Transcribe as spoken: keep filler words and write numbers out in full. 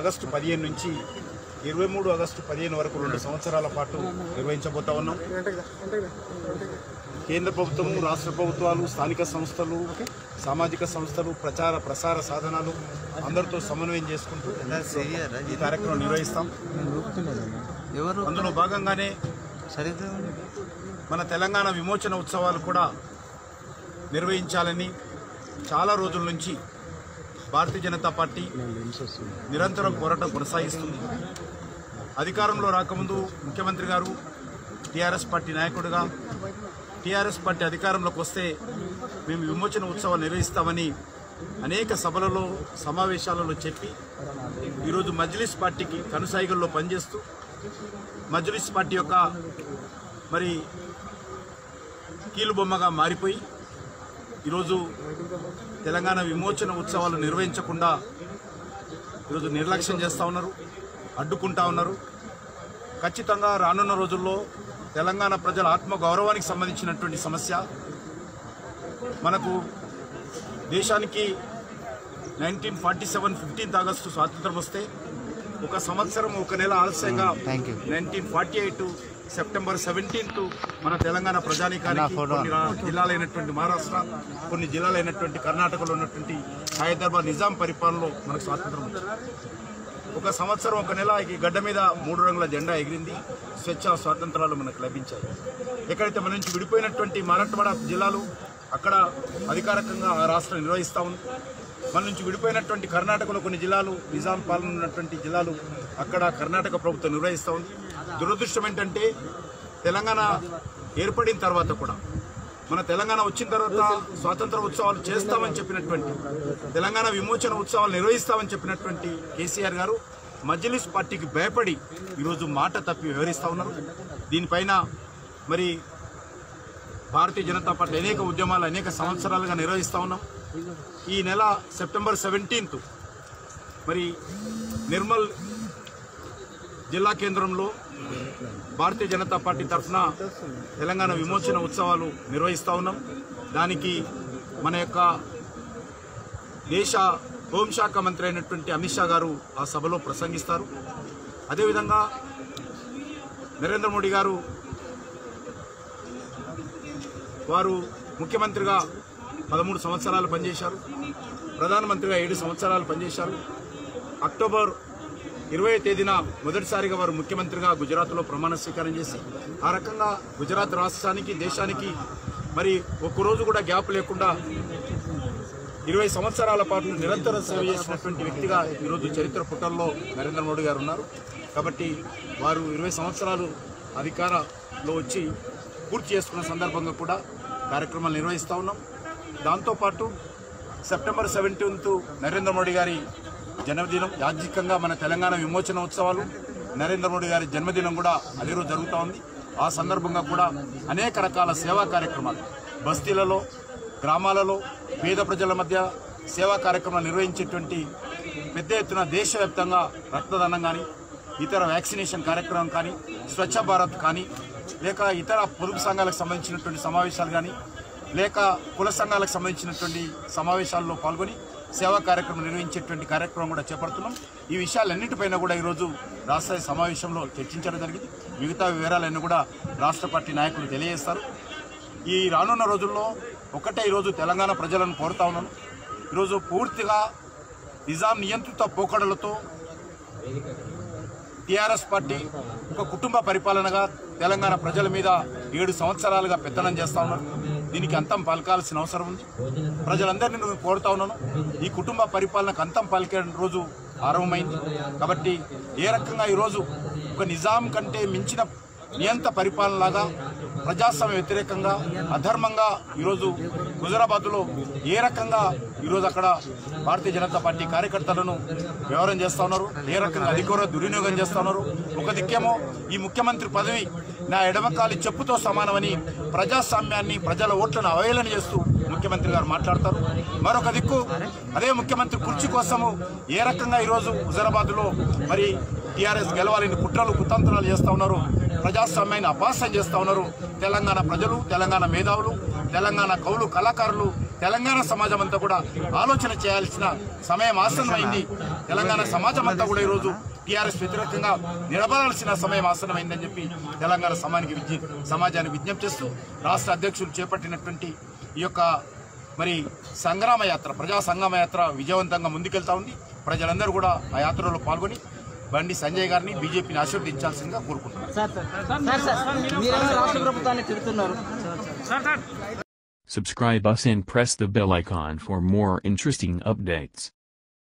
August पदिहेनु नुंची इरवै मूडु August पदिहेनु वरकु रेंडु संवत्सराल पाटु निर्वहिंचबोता उन्नाम। केंद्र ప్రభుత్వం రాష్ట్ర ప్రభుత్వాలు స్థానిక సంస్థలు సామాజిక సంస్థలు ప్రచార ప్రసార సాధనాలు అందరితో సమన్వయం చేసుకుంటూ ఈ కార్యక్రమం నిర్వహిస్తాం। అందులో భాగంగానే మన తెలంగాణ విమోచన ఉత్సవాలు కూడా నిర్వహించాలని చాలా రోజుల నుంచి భారతీయ జనతా పార్టీ నిరంతరం పోరాటం కొనసాగిస్తుంది। అధికారంలో రాకముందు ముఖ్యమంత్రి గారు టిఆర్ఎస్ పార్టీ నాయకుడిగా టిఆర్ఎస్ పార్టీ అధికారంలోకి వస్తే మేము విమోచన ఉత్సవం నిర్వహిస్తామని అనేక సభలలో సమావేశాలలో చెప్పి ఈరోజు మజ్లిస్ పార్టీకి కనుసైగల్లో పనిచేస్తూ మజ్లిస్ పార్టీ యొక్క మరి కీలుబొమ్మగా మారిపోయి ఈరోజు తెలంగాణ విమోచన ఉత్సవాలు నిర్వహించకుండా ఈరోజు నిర్లక్ష్యం చేస్తూ ఉన్నారు, అడ్డుకుంటా ఉన్నారు। ఖచ్చితంగా రానున్న రోజుల్లో తెలంగాణ ప్రజల ఆత్మ గౌరవానికి సంబంధించినటువంటి సమస్య మనకు దేశానికి nineteen forty seven fifteenth August స్వాతంత్రం వస్తే ఒక సంవత్సరం ఒక నెల ఆలస్యంగా nineteen forty eight September seventeenth మన తెలంగాణ ప్రజానీకానికి జిల్లాలైనటువంటి మహారాష్ట్ర కొన్ని జిల్లాలైనటువంటి కర్ణాటకలో ఉన్నటువంటి హైదరాబాద్ నిజాం పరిపాలనలో మనకు స్వాతంత్రం ఒక సంవత్సరం ఒక నెల ఈ గడ్డ మీద మూడు రంగుల జెండా ఎగిరింది, స్వచ్ఛ స్వాతంత్రాలు మనకు లభించాయి। ఎక్కడైతే మన నుంచి విడిపోయినటువంటి మరాఠవాడ జిల్లాలు అక్కడ అధికారికంగా ఆ రాష్ట్రం నిర్వహిస్తూ ఉంది। మన నుంచి విడిపోయినటువంటి కర్ణాటకలో కొన్ని జిల్లాలు నిజాం పాలన ఉన్నటువంటి జిల్లాలు అక్కడ కర్ణాటక ప్రభుత్వం నిర్వహిస్తూ ఉంది। దురదృష్టం ఏంటంటే తెలంగాణ ఏర్పడిన తర్వాత కూడా మన తెలంగాణ వచ్చిన తర్వాత స్వాతంత్ర ఉత్సవాలు చేస్తామని చెప్పినటువంటి తెలంగాణ విమోచన ఉత్సవాలు నిర్వహిస్తామని చెప్పినటువంటి కేసీఆర్ గారు మజ్లిస్ పార్టీకి భయపడి ఈరోజు మాట తప్పి వివరిస్తూ ఉన్నారు। దీనిపైన మరి భారతీయ జనతా పార్టీ అనేక ఉద్యమాలు అనేక సంవత్సరాలుగా నిర్వహిస్తూ ఉన్నాం। ఈ నెల సెప్టెంబర్ సెవెంటీన్త్ మరి నిర్మల్ జిల్లా కేంద్రంలో భారతీయ జనతా పార్టీ తరఫున తెలంగాణ విమోచన ఉత్సవాలు నిర్వహిస్తూ ఉన్నాం। దానికి మన యొక్క దేశ హోంశాఖ మంత్రి అయినటువంటి అమిత్ షా గారు ఆ సభలో ప్రసంగిస్తారు। అదేవిధంగా నరేంద్ర మోడీ గారు వారు ముఖ్యమంత్రిగా పదమూడు సంవత్సరాలు పనిచేశారు, ప్రధానమంత్రిగా ఏడు సంవత్సరాలు పనిచేశారు। అక్టోబర్ ఇరవై తేదీన మొదటిసారిగా వారు ముఖ్యమంత్రిగా గుజరాత్లో ప్రమాణ స్వీకారం చేసి ఆ రకంగా గుజరాత్ రాష్ట్రానికి దేశానికి మరి ఒక్కరోజు కూడా గ్యాప్ లేకుండా ఇరవై సంవత్సరాల పాటు నిరంతరం సేవ చేసినటువంటి వ్యక్తిగా ఈరోజు చరిత్ర పుటల్లో నరేంద్ర మోడీ గారు ఉన్నారు। కాబట్టి వారు ఇరవై సంవత్సరాలు అధికారంలో వచ్చి పూర్తి చేసుకున్న సందర్భంగా కూడా కార్యక్రమాలు నిర్వహిస్తూ ఉన్నాం। దాంతోపాటు సెప్టెంబర్ సెవెంటీన్త్ నరేంద్ర మోడీ గారి జన్మదినం, యాదృచ్ఛికంగా మన తెలంగాణ విమోచన ఉత్సవాలు నరేంద్ర మోడీ గారి జన్మదినం కూడా అదే రోజు జరుగుతూ ఉంది। ఆ సందర్భంగా కూడా అనేక రకాల సేవా కార్యక్రమాలు బస్తీలలో గ్రామాలలో పేద ప్రజల మధ్య సేవా కార్యక్రమాలు నిర్వహించేటువంటి పెద్ద ఎత్తున దేశవ్యాప్తంగా రక్తదానం కానీ ఇతర వ్యాక్సినేషన్ కార్యక్రమం కానీ స్వచ్ఛ భారత్ కానీ లేక ఇతర పొదుపు సంఘాలకు సంబంధించినటువంటి సమావేశాలు కానీ లేక కుల సంఘాలకు సంబంధించినటువంటి సమావేశాల్లో పాల్గొని సేవా కార్యక్రమం నిర్వహించేటువంటి కార్యక్రమం కూడా చేపడుతున్నాం। ఈ విషయాలన్నింటిపైన కూడా ఈరోజు రాష్ట్ర సమావేశంలో చర్చించడం జరిగింది। మిగతా వివరాలన్నీ కూడా రాష్ట్ర పార్టీ నాయకులు తెలియజేస్తారు। ఈ రానున్న రోజుల్లో ఒకటే ఈరోజు తెలంగాణ ప్రజలను కోరుతా ఉన్నాను, ఈరోజు పూర్తిగా నిజాం నియంత్రిత పోకడలతో టీఆర్ఎస్ పార్టీ ఒక కుటుంబ పరిపాలనగా తెలంగాణ ప్రజల మీద ఏడు సంవత్సరాలుగా పెత్తనం చేస్తూ ఉన్నారు। దీనికి అంతం పలకాల్సిన అవసరం ఉంది। ప్రజలందరినీ నేను కోరుతా ఉన్నాను, ఈ కుటుంబ పరిపాలనకు అంతం పలికే రోజు ఆరంభమైంది। కాబట్టి ఏ రకంగా ఈరోజు ఒక నిజాం కంటే మించిన నియంత పరిపాలనలాగా ప్రజాస్వామ్య వ్యతిరేకంగా అధర్మంగా ఈరోజు హుజరాబాద్లో ఏ రకంగా ఈరోజు అక్కడ భారతీయ జనతా పార్టీ కార్యకర్తలను వ్యవహారం చేస్తూ ఉన్నారు, ఏ రకంగా అధికార దుర్వినియోగం చేస్తూ ఉన్నారు। ఒక దిక్కేమో ఈ ముఖ్యమంత్రి పదవి నా ఎడమకాలి చెప్పుతో సమానమని ప్రజాస్వామ్యాన్ని ప్రజల ఓట్లను అవహేళన చేస్తూ ముఖ్యమంత్రి గారు మాట్లాడతారు। మరొక దిక్కు అదే ముఖ్యమంత్రి కుర్చీ కోసము ఏ రకంగా ఈరోజు హుజరాబాద్లో మరి టీఆర్ఎస్ గెలవాలని కుట్రలు కుతంత్రాలు చేస్తూ ఉన్నారు, ప్రజాస్వామ్యాన్ని అపాసం చేస్తూ ఉన్నారు। తెలంగాణ ప్రజలు, తెలంగాణ మేధావులు, తెలంగాణ కవులు కళాకారులు తెలంగాణ సమాజమంతా కూడా ఆలోచన చేయాల్సిన సమయం ఆసన్నమైంది। తెలంగాణ సమాజమంతా కూడా ఈ రోజు టిఆర్ఎస్ వ్యతిరేకంగా నిలబడాల్సిన సమయం ఆసన్నమైందని చెప్పి తెలంగాణ సమాజానికి విజ్ఞ సమాజానికి విజ్ఞప్తి చేస్తూ రాష్ట్ర అధ్యక్షులు చేపట్టినటువంటి ఈ యొక్క మరి సంగ్రామ యాత్ర ప్రజా సంగ్రామ యాత్ర విజయవంతంగా ముందుకెళ్తా ఉంది। ప్రజలందరూ కూడా ఆ యాత్రలో పాల్గొని బండి సంజయ్ గారిని బీజేపీని ఆశీర్వదించాల్సిందిగా కోరుకుంటున్నాను। Subscribe us and press the bell icon for more interesting updates.